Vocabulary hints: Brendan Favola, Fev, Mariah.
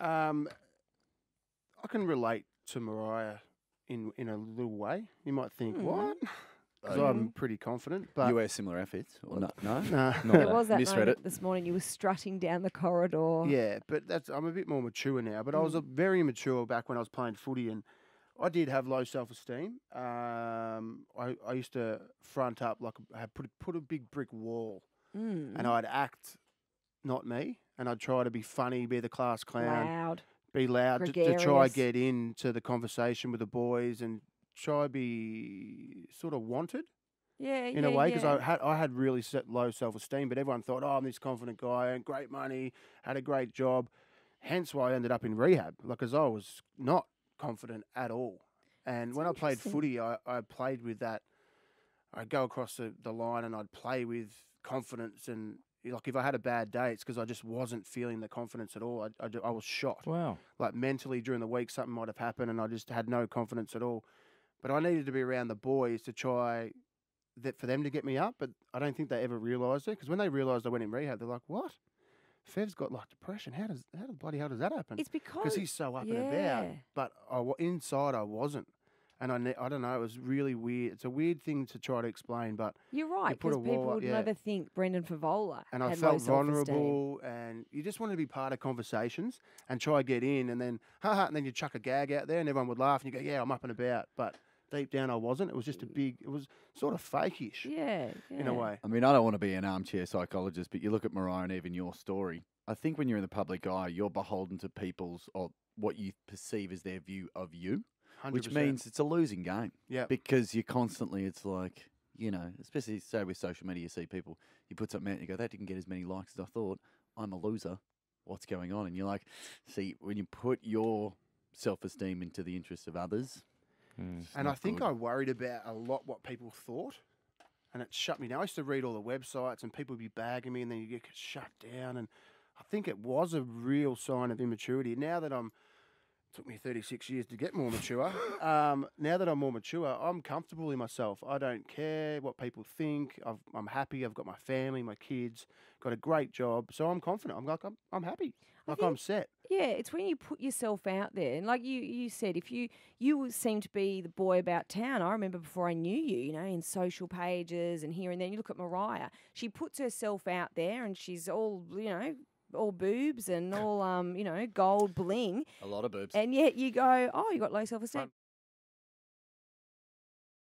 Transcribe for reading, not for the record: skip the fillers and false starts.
I can relate to Mariah in a little way. You might think, what? Because I'm pretty confident. But you wear similar outfits? Or no. There was that moment this morning you were strutting down the corridor. Yeah, but that's, I'm a bit more mature now. But I was very immature back when I was playing footy, and I did have low self-esteem. I used to front up, like I had put a big brick wall, and I'd act not me, and I'd try to be funny, be the class clown. Be loud to try get into the conversation with the boys and try be sort of wanted. In a way, because I had really low self-esteem, but everyone thought, oh, I'm this confident guy, earned great money, had a great job. Hence why I ended up in rehab, because I was not confident at all. And when I played footy, I played with that. I'd go across the line and I'd play with confidence, and like if I had a bad day, it's because I just wasn't feeling the confidence at all. I was shot. Wow. Like mentally during the week, something might have happened and I just had no confidence at all. But I needed to be around the boys to try that for them to get me up. But I don't think they ever realised it, because when they realised I went in rehab, they're like, what? Fev's got like depression. How the bloody hell does that happen? It's because he's so up and about. But inside I wasn't. And I don't know, it was really weird. It's a weird thing to try to explain, but you're right, because people would never think Brendan Favola had low self-esteem. And I felt vulnerable, and you just wanted to be part of conversations and try to get in, and then, and then you chuck a gag out there and everyone would laugh and you go, yeah, I'm up and about. But deep down I wasn't. It was just a big, it was sort of fakeish in a way. I mean, I don't want to be an armchair psychologist, but you look at Mariah and even your story. I think when you're in the public eye, you're beholden to people's, or what you perceive as their view of you. 100%. Which means it's a losing game. Yeah. Because you're constantly, it's like, you know, especially say with social media, you see people, you put something out and you go, that didn't get as many likes as I thought. I'm a loser. What's going on? And you're like, see, when you put your self-esteem into the interests of others. And I think I worried about a lot what people thought. And it shut me down. I used to read all the websites and people would be bagging me and then you get shut down. And I think it was a real sign of immaturity. Now that I'm, took me 36 years to get more mature. Now that I'm more mature, I'm comfortable in myself. I don't care what people think. I'm happy. I've got my family, my kids, got a great job. So I'm confident. I'm like, I'm happy. Like, I'm set. Yeah, it's when you put yourself out there. And like you said, if you seem to be the boy about town. I remember before I knew you, you know, in social pages and here and there. You look at Mariah. She puts herself out there and she's all, you know, all boobs and all, you know, gold bling. A lot of boobs. And yet you go, oh, you got low self-esteem.